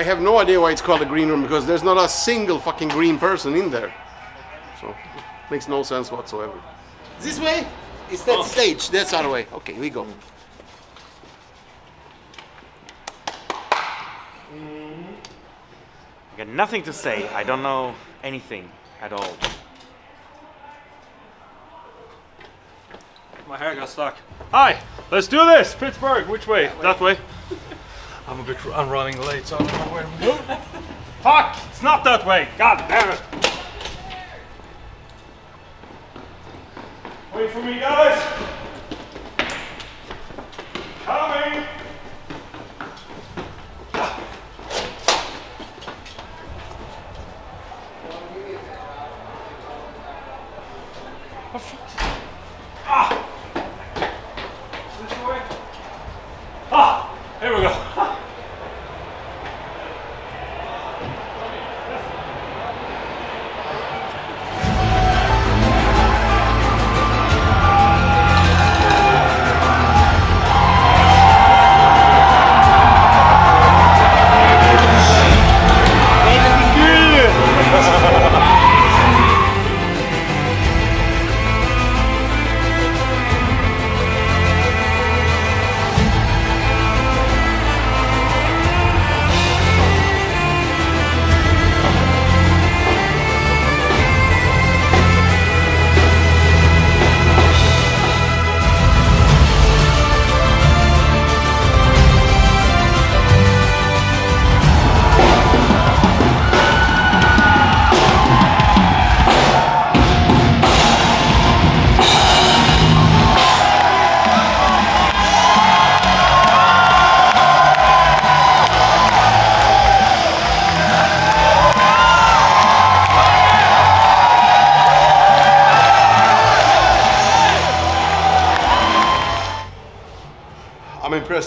I have no idea why it's called a green room, because there's not a single fucking green person in there. So, makes no sense whatsoever. This way? It's that stage, that's our way. Okay, we go. I got nothing to say. I don't know anything at all. My hair got stuck. Hi, let's do this. Pittsburgh, which way? That way. I'm running late, so I don't know where I'm going. Fuck! It's not that way! God damn it! Wait for me, guys! Coming! Oh, fuck. Ah! This way? Ah! Here we go!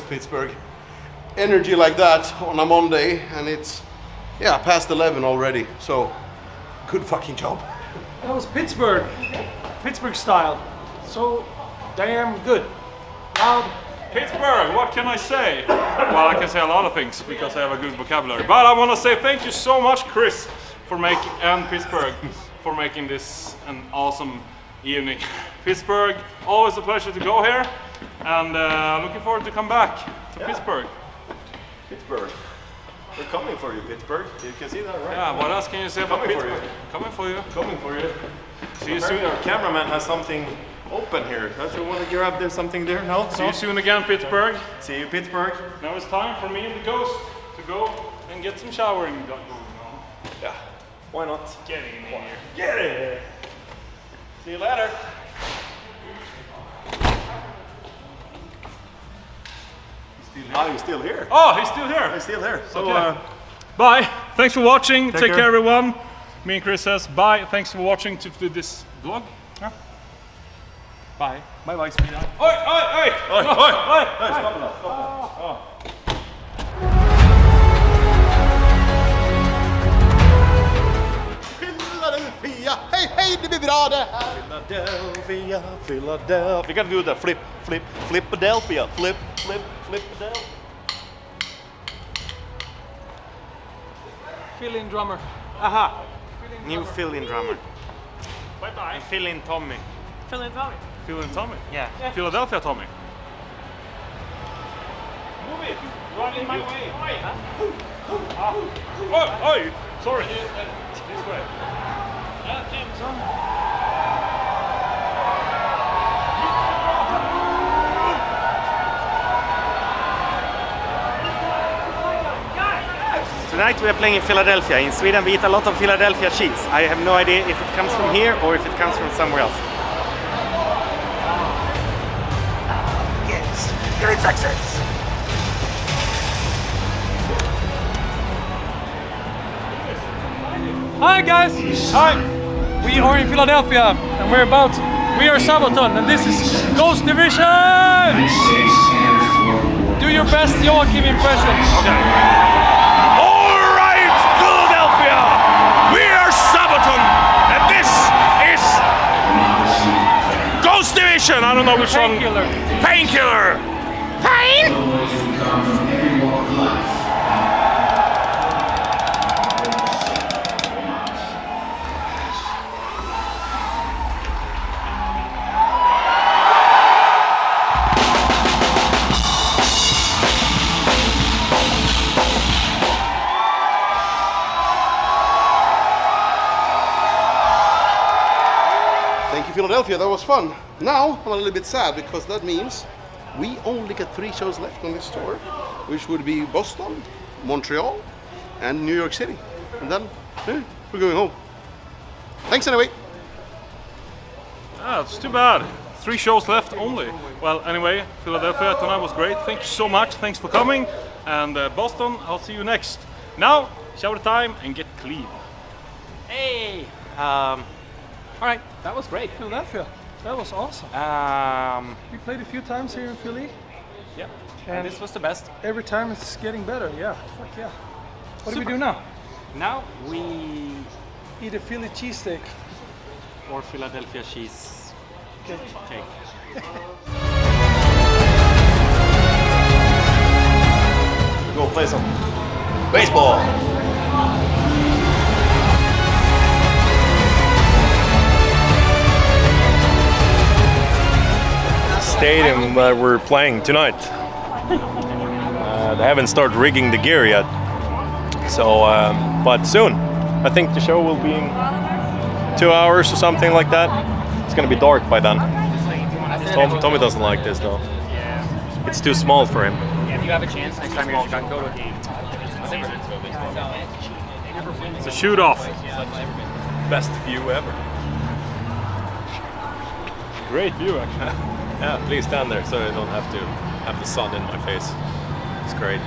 Pittsburgh. Energy like that on a Monday, and it's, yeah, past 11 already, so good fucking job. That was Pittsburgh. Pittsburgh style. So damn good. Loud. Pittsburgh, what can I say? Well, I can say a lot of things because I have a good vocabulary, but I want to say thank you so much, Chris, for making, and Pittsburgh, for making this an awesome evening. Pittsburgh, always a pleasure to go here. And looking forward to come back to Pittsburgh. Pittsburgh. We're coming for you, Pittsburgh. You can see that, right? Yeah, what else can you say about Pittsburgh? Coming for you. Coming for you. See you soon. Our cameraman has something open here. Don't you want to grab there something there? No? See you soon again, Pittsburgh. See you, Pittsburgh. Now it's time for me and the ghost to go and get some showering going on. Yeah. Why not? Get in here. Get in here. See you later. Oh, he's still here. Oh, he's still here. He's still here. So, okay. Bye. Thanks for watching. Take care, everyone. Me and Chris says bye. Thanks for watching to this vlog. Yeah. Bye. Bye bye, sweetheart. Oi, oi, oi. Oi, oi, oi. Stop now. Stop now. Hey, hey, det blir bra det här. Philadelphia, Philadelphia. We gotta do the flip, flip, Flippadelphia. Flip, flip, Flippadelphia. Fill-in drummer. Aha. Fill-in new fill-in drummer. Bye-bye. Fill-in Tommy. Fill-in Tommy. Fill-in Tommy? Yeah. Philadelphia Tommy. Move it. Run in my way. Oi. Huh? Oh, oi. Sorry. This way. Tonight we are playing in Philadelphia. In Sweden we eat a lot of Philadelphia cheese. I have no idea if it comes from here or if it comes from somewhere else. Yes, great success! Hi guys! Hi! We are in Philadelphia and we're about, we are Sabaton and this is Ghost Division! Do your best Joachim impression. Okay. Alright, Philadelphia! We are Sabaton and this is Ghost Division! I don't know which one. Painkiller! Pain? in Philadelphia, that was fun. Now I'm a little bit sad because that means we only get 3 shows left on this tour, which would be Boston, Montreal, and New York City. And then we're going home. Thanks anyway. Ah, it's too bad. 3 shows left only. Well, anyway, Philadelphia tonight was great. Thank you so much. Thanks for coming. And Boston, I'll see you next. Now, shower time and get clean. Hey! Alright, that was great. Philadelphia. That was awesome. We played a few times here in Philly. Yeah, and this was the best. Every time it's getting better, yeah. Fuck yeah. What do we do now? Now we eat a Philly cheesesteak. Or Philadelphia cheese cake. Go play some baseball. Stadium that we're playing tonight. They haven't started rigging the gear yet, so but soon. I think the show will be in 2 hours or something like that. It's gonna be dark by then. Tommy doesn't like this though. It's too small for him. Yeah, if you have a chance next time you're gonna go to a game. It's a shoot off. Best view ever. Great view actually. Yeah, please stand there so I don't have to have the sun in my face. It's great.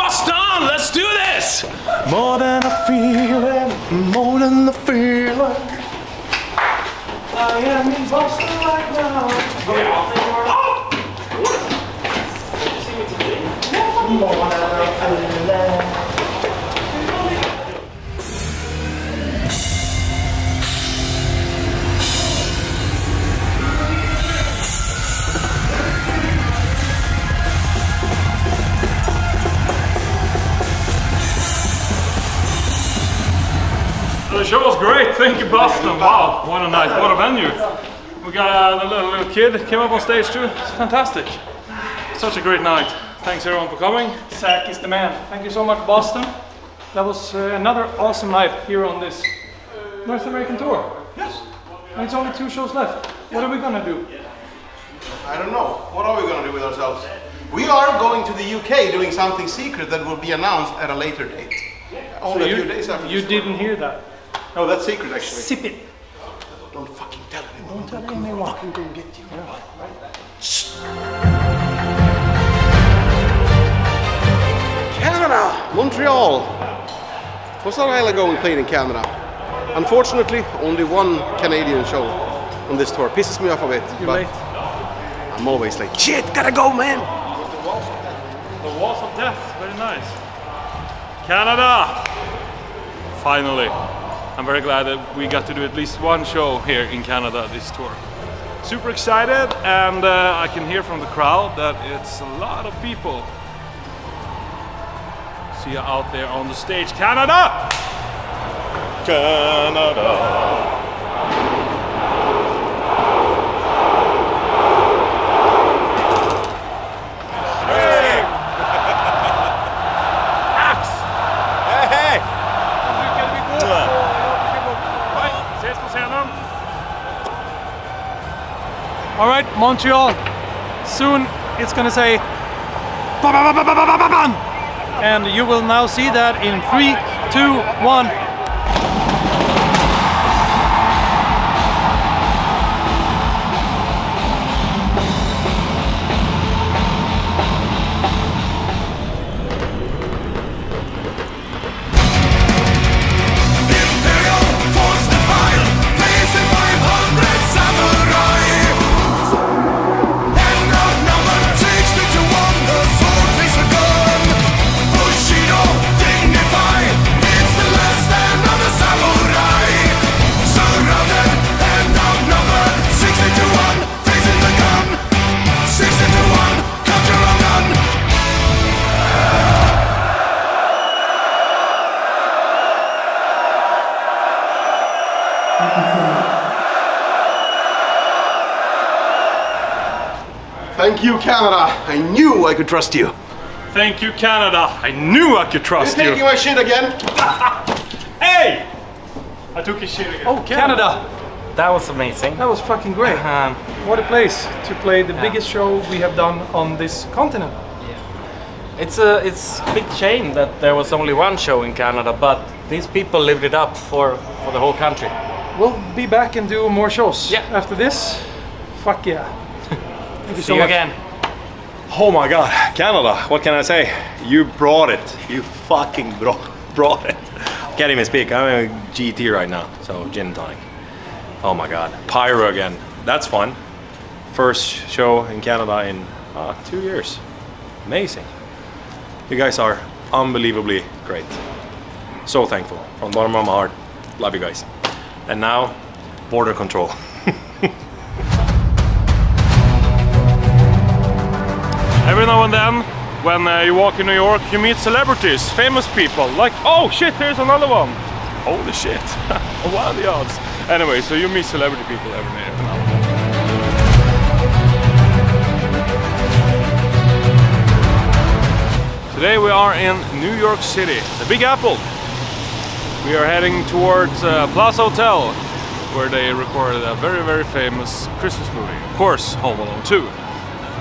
Boston, let's do this! More than a feeling, more than the feeling. I am in Boston right now. Yeah. More than a feeling. The show was great, thank you Boston. Wow, what a night, what a venue. We got a little kid came up on stage too. It's fantastic. Such a great night. Thanks everyone for coming. Zach is the man. Thank you so much Boston. That was another awesome night here on this North American tour. Yes. And it's only 2 shows left. What are we gonna do? I don't know. What are we gonna do with ourselves? We are going to the UK doing something secret that will be announced at a later date. Only a few days after. You didn't hear that? No, that's secret actually. Sip it. Don't fucking tell anyone. Don't tell anyone. Fucking go get you. Yeah. Right. Canada, Montreal. Was that a while ago we played in Canada? Unfortunately, only 1 Canadian show on this tour. Pisses me off a bit. You're late. I'm always late. Shit, gotta go, man. The walls of death. The walls of death. Very nice. Canada. Finally. I'm very glad that we got to do at least 1 show here in Canada this tour. Super excited, and I can hear from the crowd that it's a lot of people. See you out there on the stage. Canada! Canada! All right, Montreal. Soon it's gonna say ba ba ba ba ba ba ba ba, and you will now see that in 3, 2, 1. Thank you, Canada. I knew I could trust you. Thank you, Canada. I knew I could trust you. You're taking my shit again. Hey! I took his shit again. Oh, Canada. That was amazing. That was fucking great. What a place to play the biggest show we have done on this continent. Yeah. It's a big shame that there was only one show in Canada, but these people lived it up for the whole country. We'll be back and do more shows after this. Fuck yeah. Thank you so much. See you again. Oh my god, Canada, what can I say? You brought it. You fucking brought it. Can't even speak. I'm in GT right now, so gin and tonic. Oh my god, Pyro again. That's fun. First show in Canada in 2 years. Amazing. You guys are unbelievably great. So thankful. From the bottom of my heart, love you guys. And now, border control. Every now and then, when you walk in New York, you meet celebrities, famous people, like, oh shit, here's another one. Holy shit, what are the odds? Anyway, so you meet celebrity people every now and then. Today we are in New York City, the Big Apple. We are heading towards Plaza Hotel, where they recorded a very, very famous Christmas movie. Of course, Home Alone 2.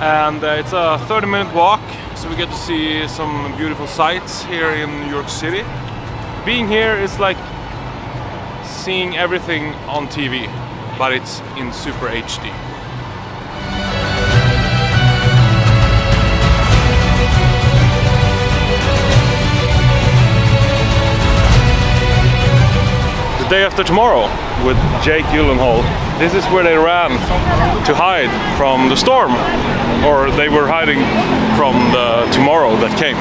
And it's a 30-minute walk, so we get to see some beautiful sights here in New York City. Being here is like seeing everything on TV, but it's in Super HD. The Day After Tomorrow with Jake Gyllenhaal. This is where they ran to hide from the storm, or they were hiding from the tomorrow that came.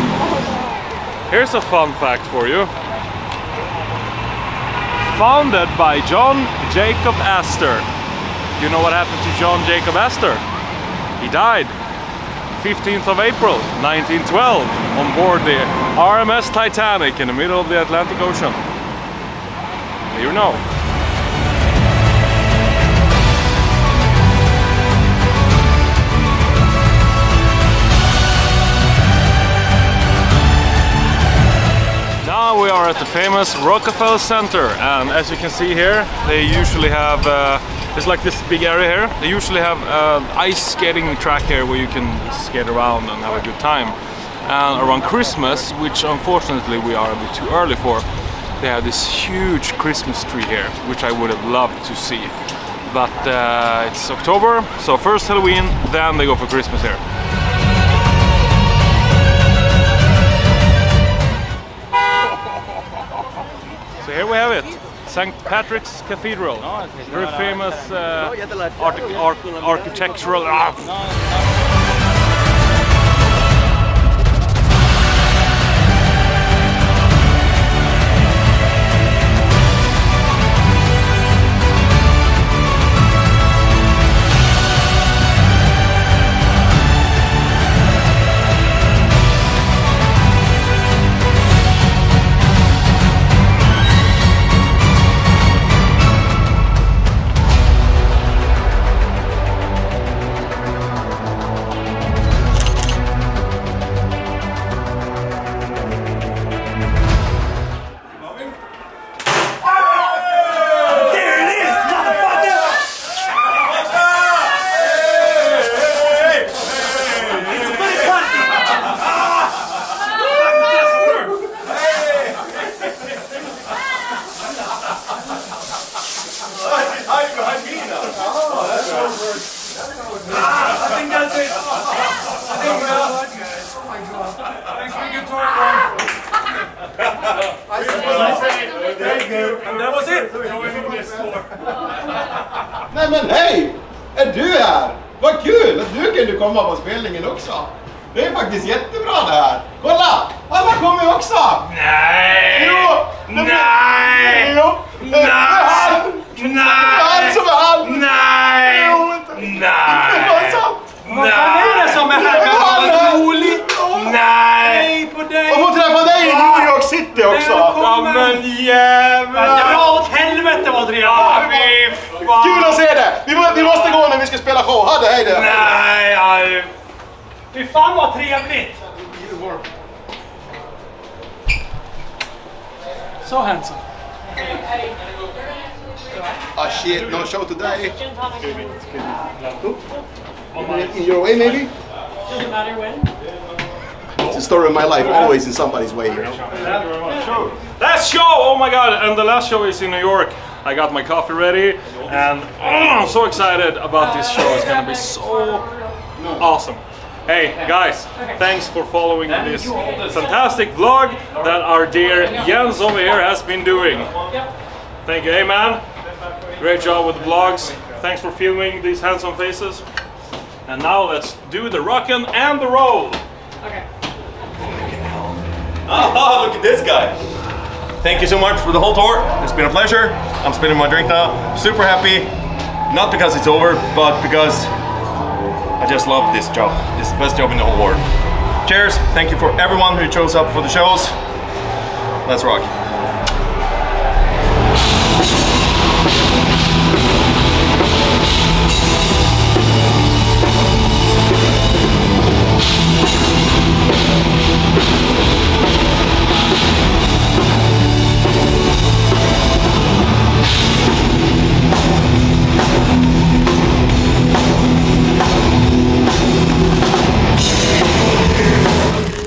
Here's a fun fact for you. Founded by John Jacob Astor. You know what happened to John Jacob Astor? He died 15th of April 1912 on board the RMS Titanic in the middle of the Atlantic Ocean. You know. We are at the famous Rockefeller Center, and as you can see here, they usually have it's like this big area here. They usually have ice skating track here where you can skate around and have a good time. And around Christmas, which unfortunately we are a bit too early for, they have this huge Christmas tree here, which I would have loved to see. But it's October, so first Halloween, then they go for Christmas here. Here we have it, Saint Patrick's Cathedral, very famous architectural. Nej men hej! Är du här? Vad kul att du kunde komma på spelningen också. Det är faktiskt jättebra det här. Kolla! Alla kommer också! Nej! Jo! Nej! Jo! Nej! Nej! Nej! Han som är han! Nej! Nej! Nej! Vad är det som är här? Vad roligt! Nej! På dig! Och få träffa dig i New York City också! Ja men jävlar! Dra åt helvete vad det är! Kul att se det! Vi måste gå när vi ska spela show. Hade hej det! Nej, aj! Fy fan vad trevligt! So handsome. Ah shit, no show today. In your way, maybe? Doesn't matter when. It's the story of my life, always in somebody's way. You know? Last show! Oh my god, and the last show is in New York. I got my coffee ready, and I'm so excited about this show. It's gonna be so awesome. Hey guys, thanks for following this fantastic vlog that our dear Jens over here has been doing. Thank you, hey man. Great job with the vlogs. Thanks for filming these handsome faces. And now let's do the rockin' and the roll. Okay. Oh, look at this guy. Thank you so much for the whole tour. It's been a pleasure. I'm spinning my drink now. I'm super happy. Not because it's over, but because I just love this job. It's the best job in the whole world. Cheers. Thank you for everyone who chose up for the shows. Let's rock.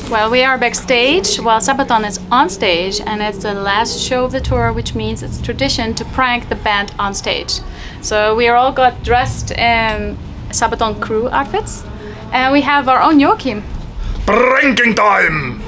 Well, we are backstage while Sabaton is on stage, and it's the last show of the tour, which means it's tradition to prank the band on stage. So we all got dressed in Sabaton crew outfits, and we have our own Joachim. Pranking time!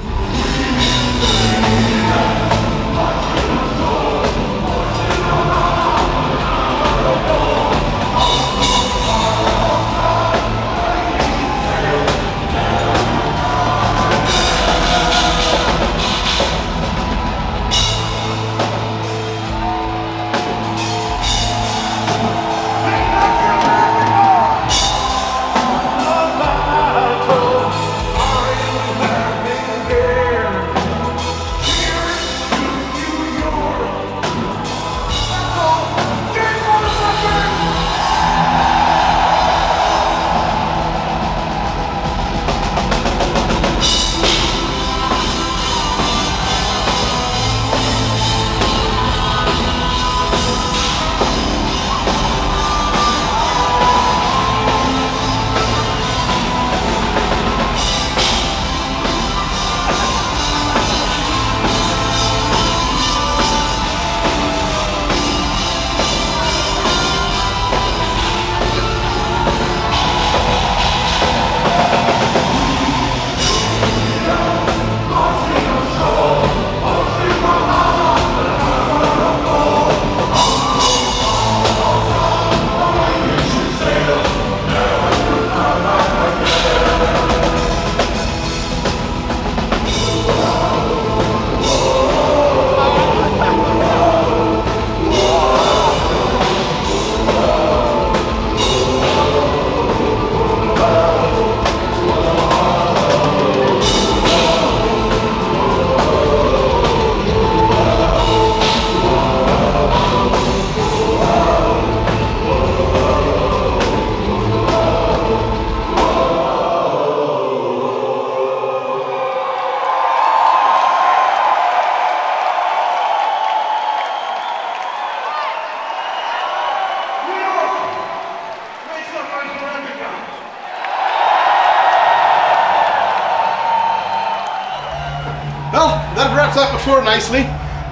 Nicely.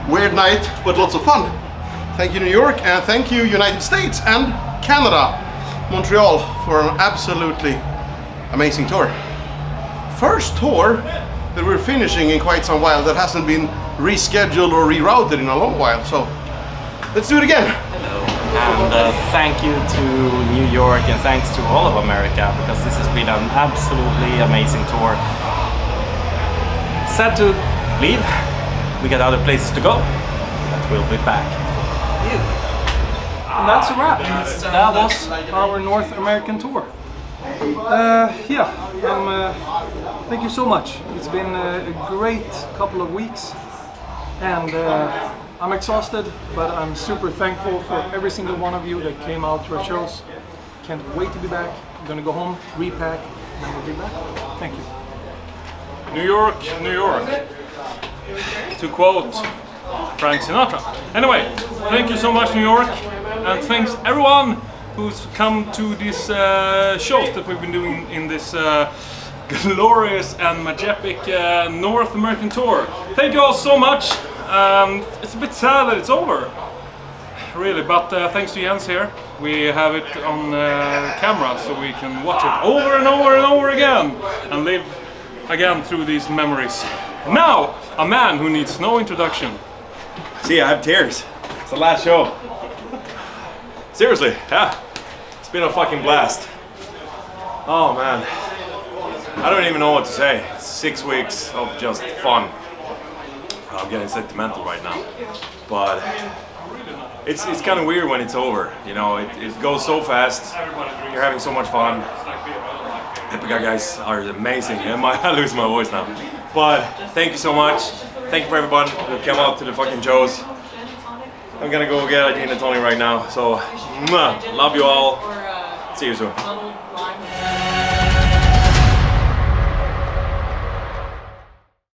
Weird night, but lots of fun. Thank you, New York, and thank you, United States and Canada, Montreal, for an absolutely amazing tour. First tour that we're finishing in quite some while that hasn't been rescheduled or rerouted in a long while, so let's do it again. Hello, and thank you to New York, and thanks to all of America, because this has been an absolutely amazing tour. Sad to leave. We got other places to go, but we'll be back for you. And that's a wrap. That was our North American tour. Thank you so much. It's been a great couple of weeks, and I'm exhausted, but I'm super thankful for every single one of you that came out to our shows. Can't wait to be back. I'm gonna go home, repack, and we'll be back. Thank you. New York, New York. To quote Frank Sinatra. Anyway, thank you so much, New York, and thanks everyone who's come to these shows that we've been doing in this glorious and majestic North American tour. Thank you all so much. It's a bit sad that it's over, really, but thanks to Jens here, we have it on camera so we can watch it over and over and over again and live again through these memories. Now, a man who needs no introduction. See, I have tears. It's the last show. Seriously, yeah. It's been a fucking blast. Oh man, I don't even know what to say. 6 weeks of just fun. I'm getting sentimental right now, but it's kind of weird when it's over. You know, it goes so fast. You're having so much fun. Epica guys are amazing. I lose my voice now. But thank you so much. Thank you for everyone who came out to the fucking shows. I'm gonna go get a gin and tonic right now. So, mwah, love you all. See you soon.